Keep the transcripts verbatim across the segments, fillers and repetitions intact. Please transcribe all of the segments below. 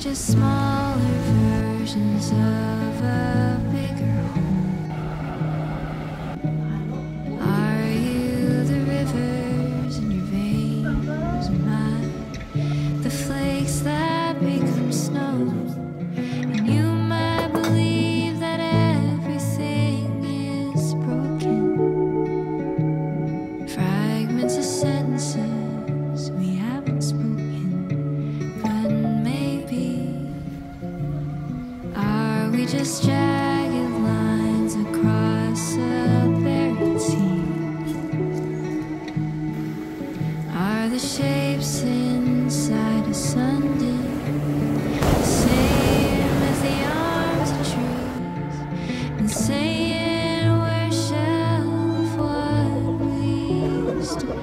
just smaller versions of a bigger home. Are you the rivers in your veins or not? The flakes that become snow. And you might believe that everything is broken. Fragments of sentences we haven't spoken. We just jagged lines across a buried sea. Are the shapes inside a sundial the same as the arms of trees? And saying we're shell of what we used to be.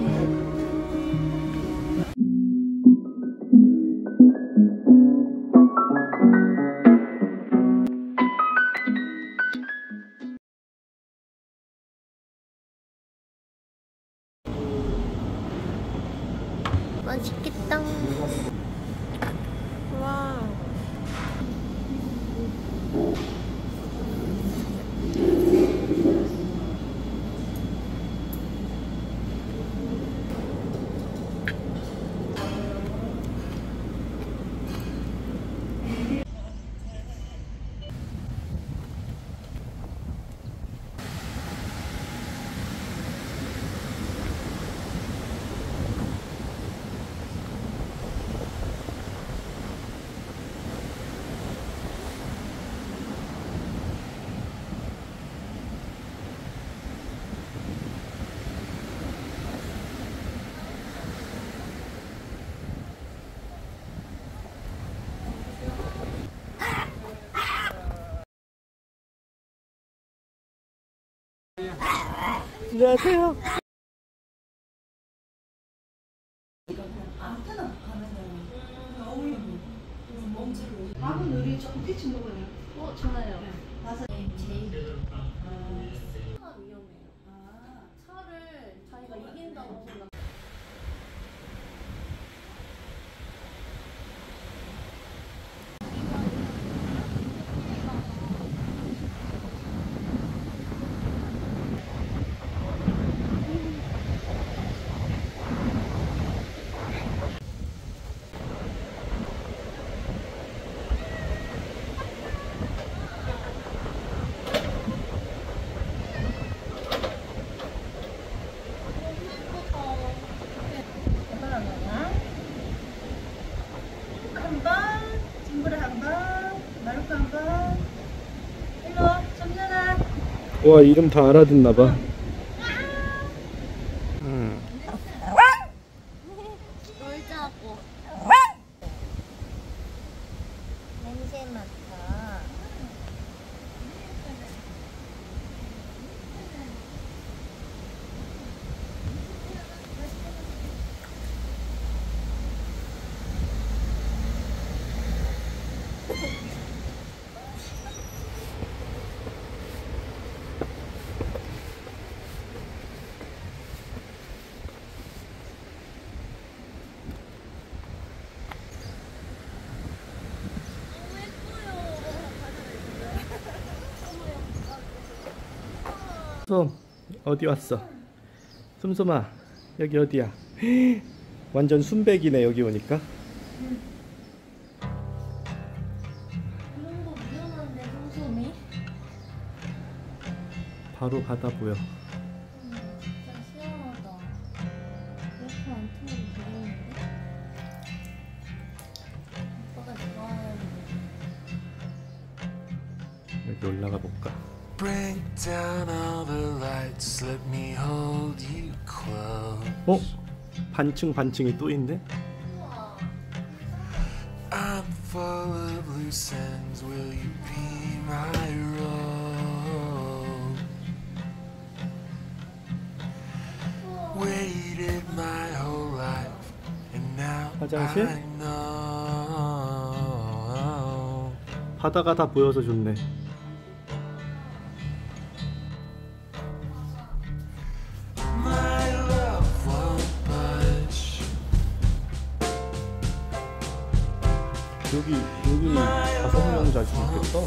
맛있겠다. 와. 안녕하세요. 밥은 우리 조금 뒤친 거거든요. 어, 좋아요. 가서 제일 차가 위험해요. 아, 차를 자기가 이긴다고 생각. 와, 이름 다 알아듣나 봐. 응. 놀자고. 냄새 맡아. 솜, 어디 왔어? 솜솜아, 여기 어디야? 완전 순백이네, 여기 오니까. 응. 이런 거 위험한데, 솜솜이? 바로 바다 보여. 응, 진짜 시원하다. 이렇게 안 틀면 되겠는데? 오빠가 좋아하는 거. 여기 올라가 볼까? Break down all the lights, let me hold you close. 어? 반층 반층이 또 있네? I'm full of loose ends, will you be my rope? Waited my whole life, and now 화장실? I know. 바다가 다 보여서 좋네. 여기 여기 다섯 명 잘 지냈겠다.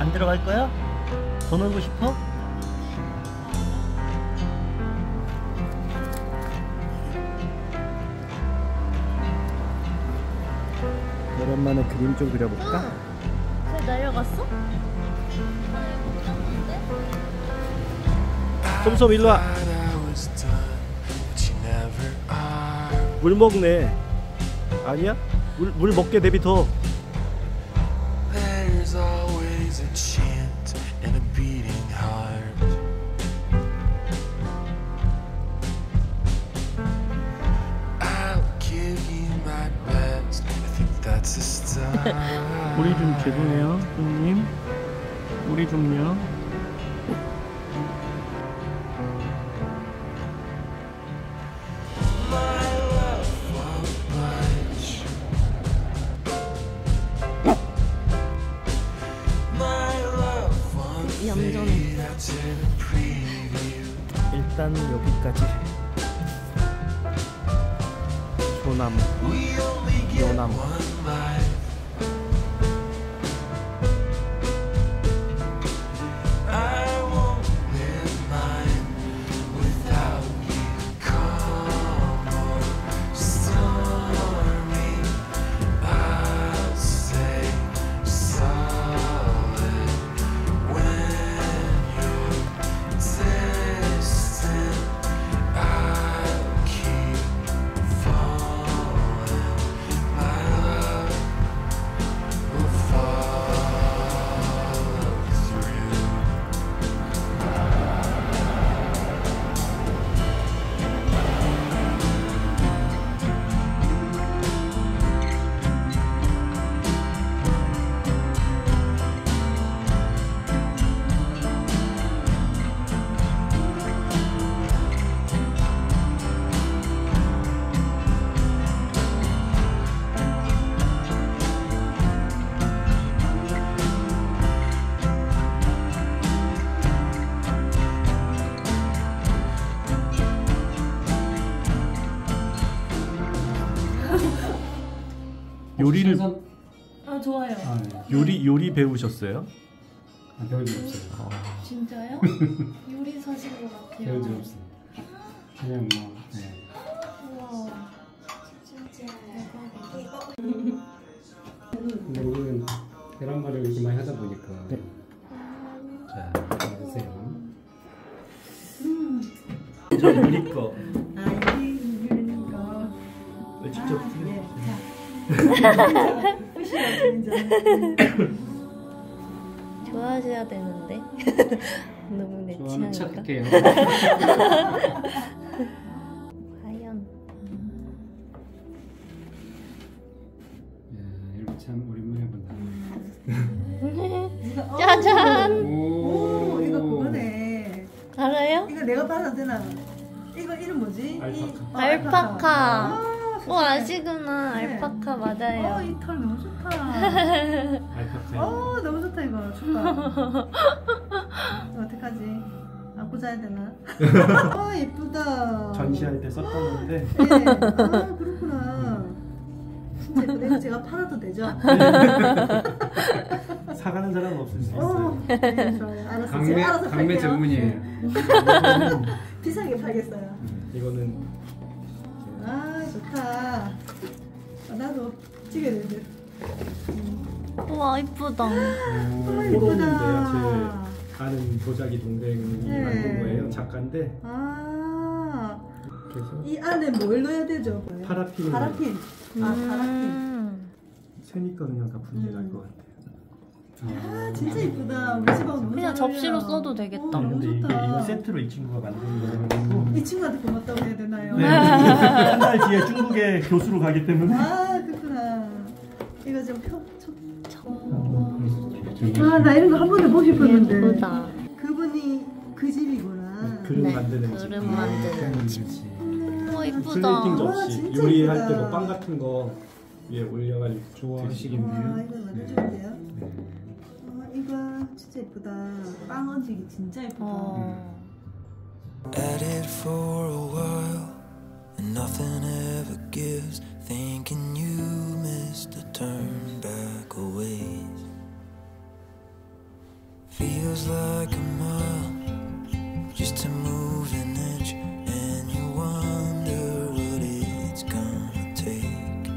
안 들어갈 거야? 더 놀고 싶어? 오랜만에 그림 좀 그려볼까? 어. 잘 날려갔어? 솜솜 일로 와. 물 먹네. 아니야? 물, 물 먹게 내비둬. A chant and a beating heart. I'll give you my best. I think that's a start. 우리 좀 죄송해요, 형님. 우리 좀요. 일단 여기까지. 소나무, 요나무. 요리를 신선... 아 좋아요. 아, 네. 요리 요리 배우셨어요? 아, 배울 줄 없어요. 아... 진짜요? 요리 사신 것 같아요. 배울 줄 없어요. 그냥 뭐. 네. 우와. 진짜 대박이다. 근데 오늘은 계란말이를 이렇게 많이 하다 보니까. 네. 자, 드세요. 음. 저 우리 거. 아 우리 거. 왜 직접 드세요? 아, 네. 좋아하셔야 되는데 너무 내 취향이다. 착해요. 과연 이렇게 참 오랜만에 본다. 짜잔. 오, 오 이거 그거네. 알아요? 이거 내가 봐서 되나? 이거 이름 뭐지? 알파카. 알파카. 알파카. 오 아시구나. 네. 알파카 맞아요. 어, 이 털 너무 좋다. 알파카. 어 너무 좋다 이거. 좋다. 이거 어떡하지? 안고 자야 되나? 아 예쁘다. 전시할 때 썼던 건데. 네. 아 그렇구나. 진짜 예쁘다. 이거 제가 팔아도 되죠? 사가는 사람은 없을 수 있어요. 네, 좋아요. 알았어. 강매, 제가 알아서 강매 전문이에요. 비싸게 팔겠어요. 이거는. 아 좋다. 아, 나도 찍어야 되는데. 우와 이쁘다. 이쁘다. 제 아는 도자기 동생이 만든 거예요. 작가인데. 아 계속. 이 안에 뭘 넣어야 되죠? 파라핀. 파라핀. 음. 아, 파라핀. 새니까 그냥 다 분리가 날 것 같아요. 아, 진짜 이쁘다. 우리 집하고 너무 그냥 잘해요. 접시로 써도 되겠다. 어, 너무 좋다. 근데 이거 세트로 이 친구가 만든 거라고. 이 친구한테 고맙다고 해야 되나요? 네. 한 달 뒤에 중국에 교수로 가기 때문에. 아, 그렇구나. 이거 좀 펴, 좀. 아, 나 이런 거 한 번도 보고 싶었는데. 예쁘다. 그분이 그 집이구나. 그릇 네. 만드는 집. 그릇 만드는 집. 오, 이쁘다. 플레이팅 접시. 요리할 때 뭐 빵 같은 거 위에 올려가지고 좋아하시겠네요. 아, 이거 완전 좋은데요? 네. 아, 이거 진짜 예쁘다. 빵 얹기 진짜 예쁘다. 어. Feels like a mile just to move an inch, and you wonder what it's gonna take,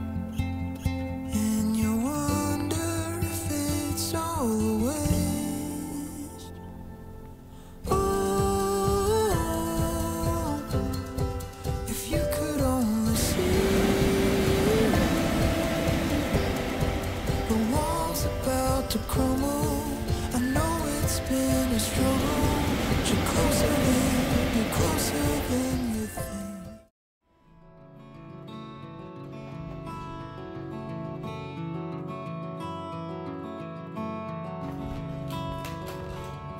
and you wonder if it's all a waste. Oh, if you could only see the walls about to crumble. It's been a struggle, but you're closer than, you're closer than you think.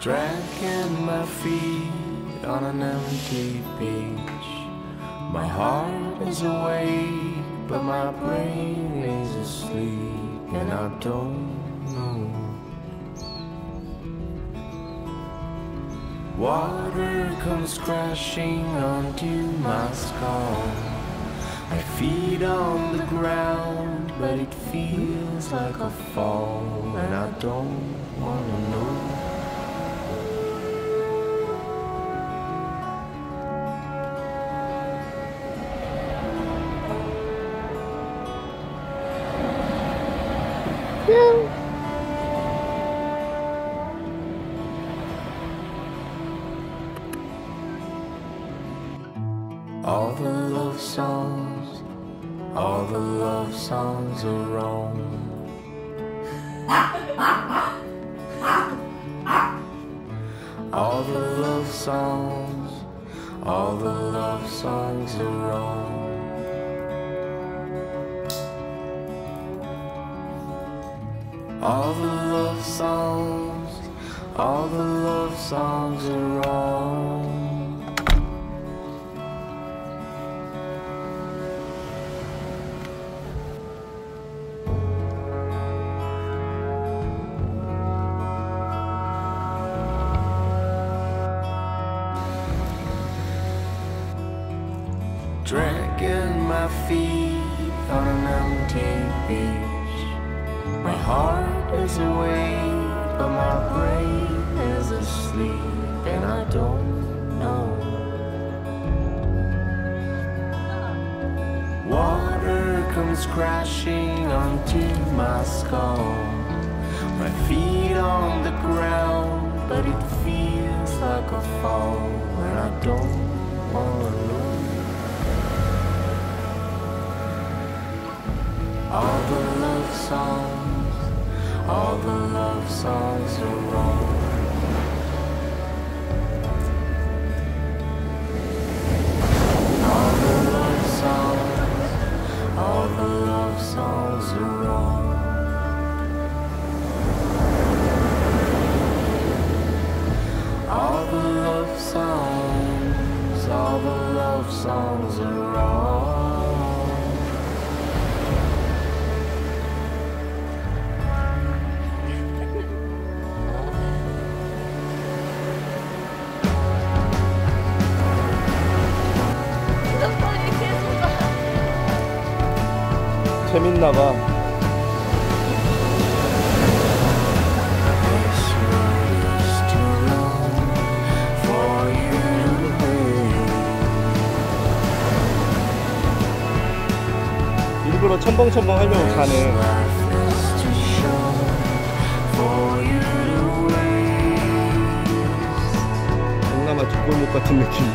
Dragging my feet on an empty beach. My heart is awake, but my brain is asleep, and I don't know. Water comes crashing onto my skull. I feed on the ground, but it feels like a fall, and I don't wanna know. Yeah. All the love songs, all the love songs are wrong. All the love songs, all the love songs are wrong. All the love songs, all the love songs are wrong. Dragging my feet on an empty beach. My heart is awake, but my brain is asleep, and I don't know. Water comes crashing onto my skull. My feet on the ground, but it feels like a fall, and I don't wanna know. All the love songs, all the love songs are wrong. All the love songs, all the love songs are wrong. All the love songs, all the love songs are wrong. 재밌나봐. 일부러 첨벙첨벙 하려고 가네. 동남아 뒷골목 같은 느낌.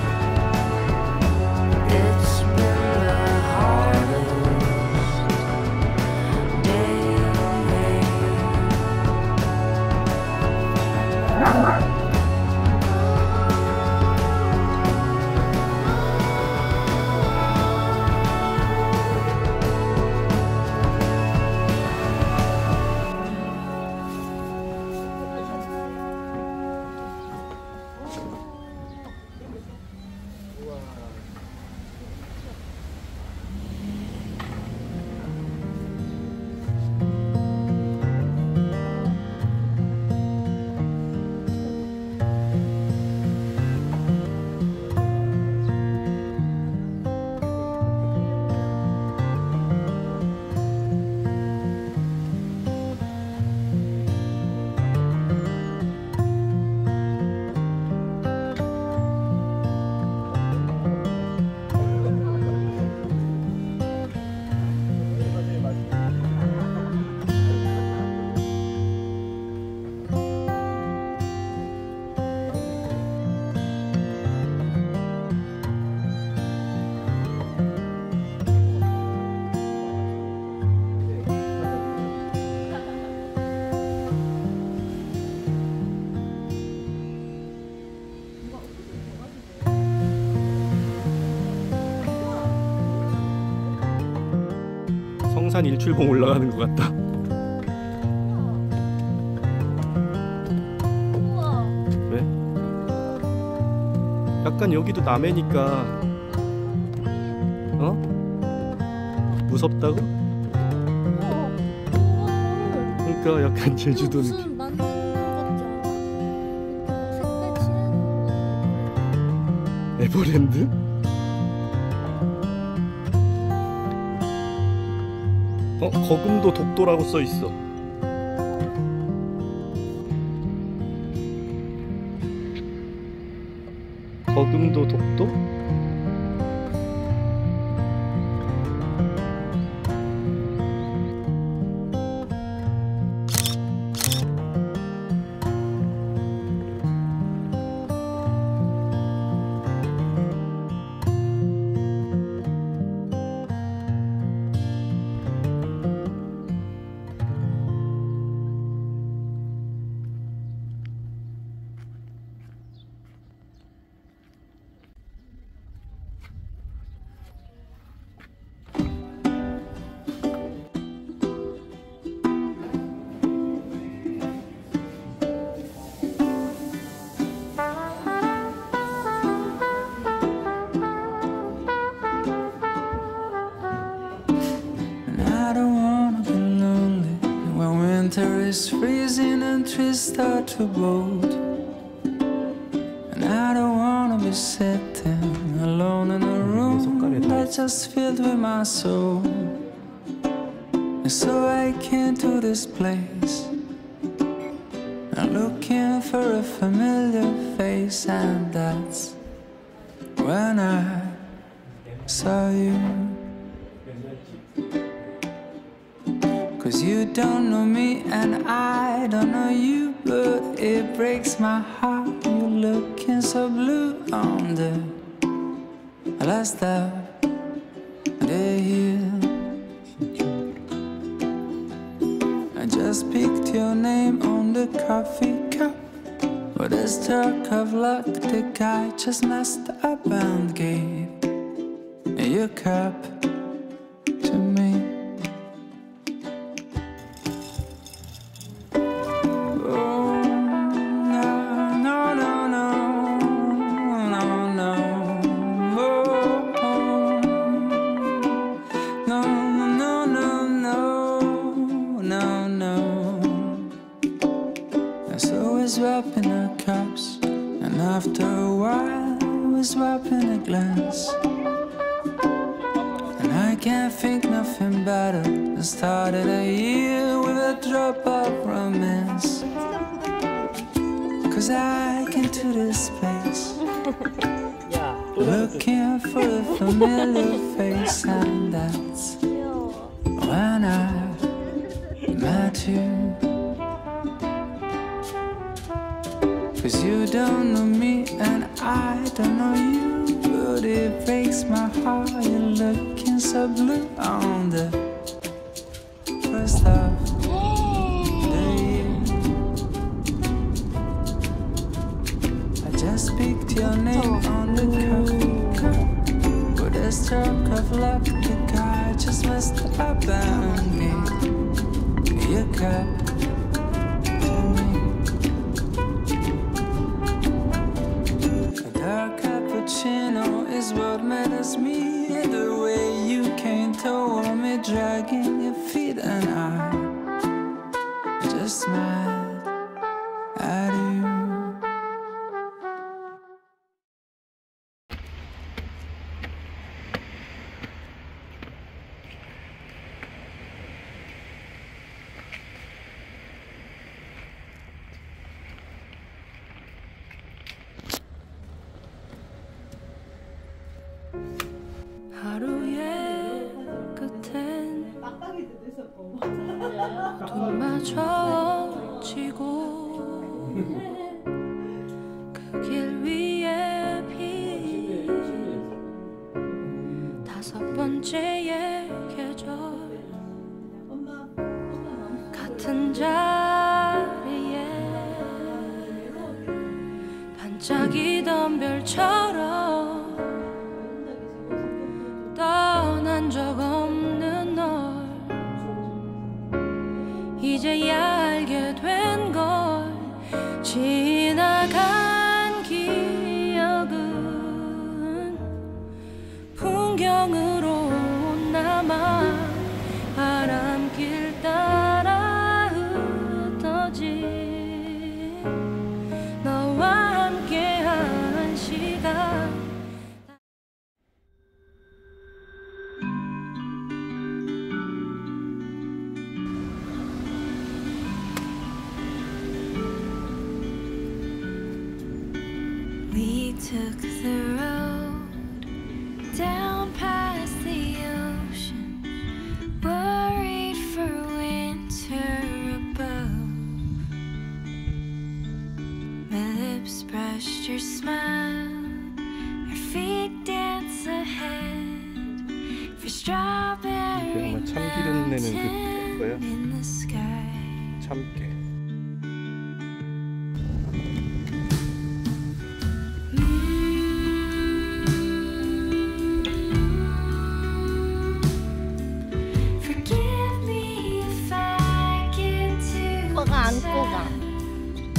화산 일출봉 올라가는 것 같다. 우와. 왜? 약간 여기도 남해니까 어? 무섭다고? 그러니까 약간 제주도 느낌. 에버랜드? 어? 거금도 독도라고 써있어. 거금도 독도? Winter is freezing and trees start to bolt, and I don't wanna be sitting alone in a room that's just filled with my soul. And so I came to this place, I'm looking for a familiar face, and that's when I saw you. 'Cause you don't know me and I don't know you, but it breaks my heart. You're looking so blue on the last step of the hill. I just picked your name on the coffee cup. With a stroke of luck, the guy just messed up and gave your cup to me. Swapping our cups, and after a while we're swapping a glance, and I can't think nothing better than started a year with a drop of romance. 'Cause I came to this place looking for a familiar face, and that's when I met you. 'Cause you don't know me and I don't know you, but it breaks my heart. You're looking so blue on the first love day. I just picked your name on the cup. With a stroke of luck, the guy just messed up and gave your cup. Is what matters me. The way you came toward me, dragging your feet, and I just smiled at you. 하루의 끝엔 눈마저 지고 그 길 위에 핀 다섯 번째의 계절 같은 자리에 반짝이던 별처럼 적 없는 널 풍경으로 남아 바람길 따라 흩어진 너와 함께한 시간. We took the road down past the ocean, worried for winter above. My lips brushed your smile, our feet dance ahead for strawberry mountain in the sky. 안 뽑아.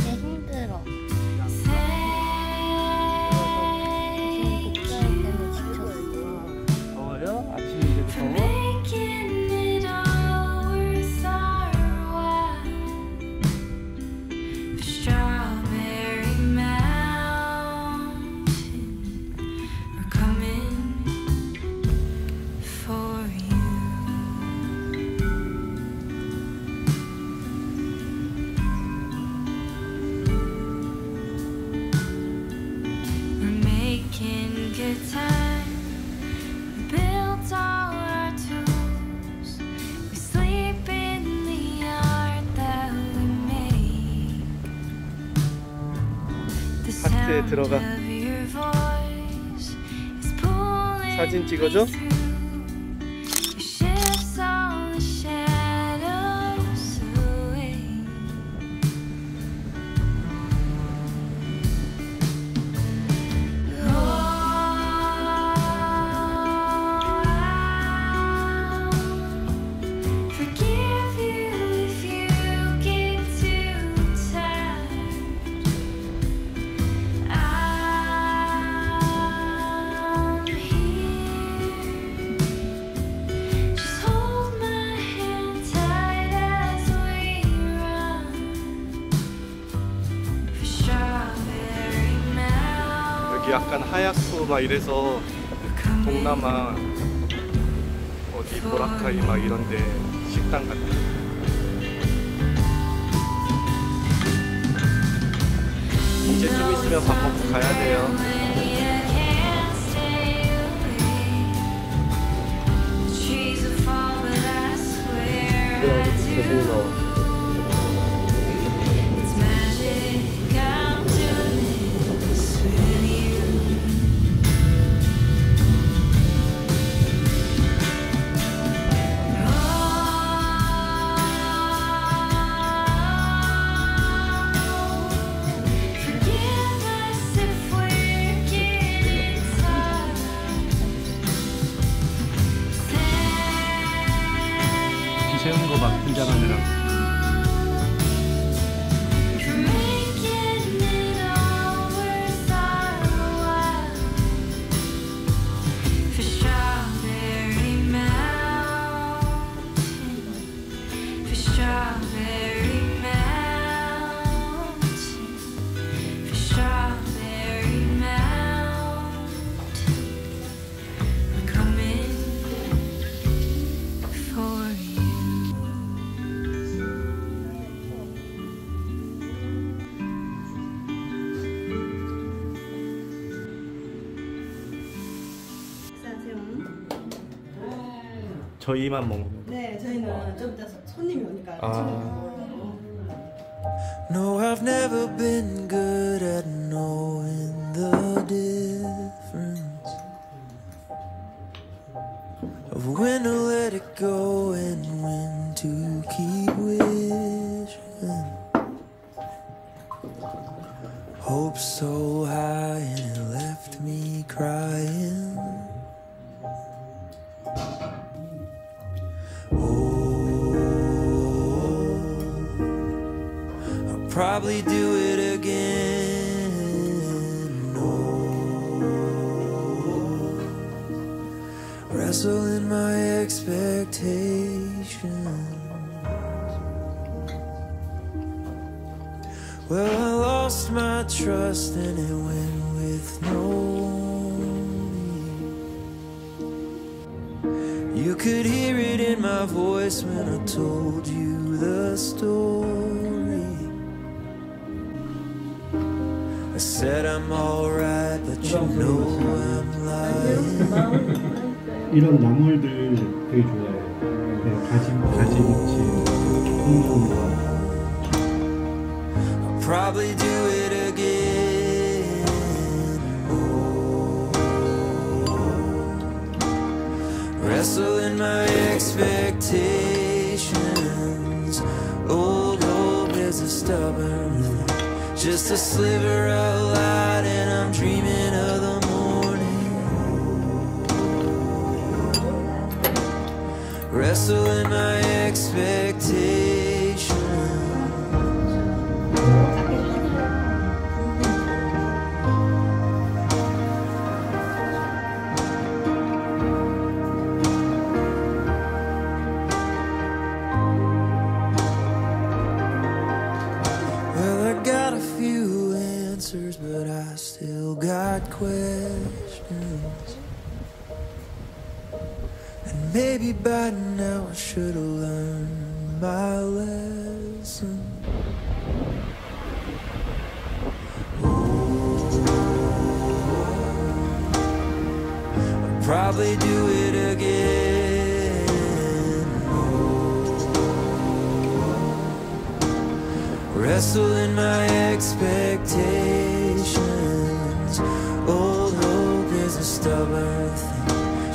내 힘들어. 지금 복장 때문에 지쳤어. 더워요? 아침에 이제 더워? 파트에 들어가. 사진 찍어줘. 약간 하얗고 막 이래서 동남아 어디 보라카이 막 이런데 식당 같은. 이제 좀 있으면 밥 먹고 가야 돼요. 세운 거 막 분장하느라. 저희만 먹는 거? 네, 저희는 좀 이따 손님이 오니까. 아. No, I've never been good at knowing the difference of when to let it go and when to keep wishing. Hope so high and it left me crying. Probably do it again. No. Wrestle in my expectations. Well, I lost my trust and it went with no me. You could hear it in my voice when I told you the story. I said I'm alright, but you know I'm lying. 이런 나물들 되게 좋아해요. 가진 가진 치. Probably do it again. Oh, wrestle in my expectations. Old hope is a stubborn thing. Just a sliver of light, and I'm dreaming of the morning. Wrestle in my expectations. But I still got questions, and maybe by now I should have learned my lesson. Oh, I'll probably do it again. Oh, wrestle in my expectations.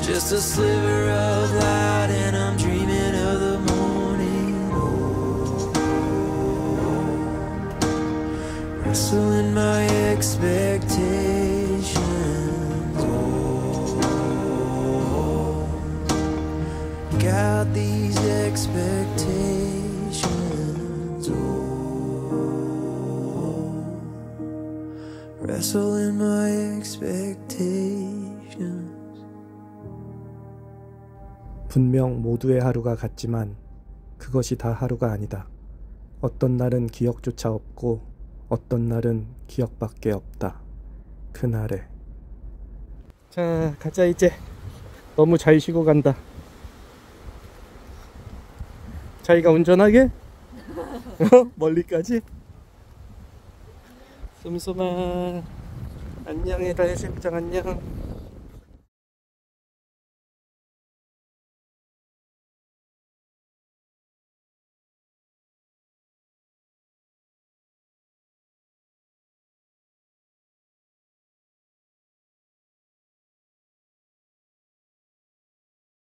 Just a sliver of light, and I'm dreaming of the morning. Oh, wrestle in my expectations. Oh, got these expectations. Oh, wrestle in my expectations. 분명 모두의 하루가 같지만 그것이 다 하루가 아니다. 어떤 날은 기억조차 없고 어떤 날은 기억밖에 없다. 그날에. 자, 가자 이제. 너무 잘 쉬고 간다. 자기가 운전하게? 멀리까지? 쏨쏨아. 안녕해라 해수욕장 안녕.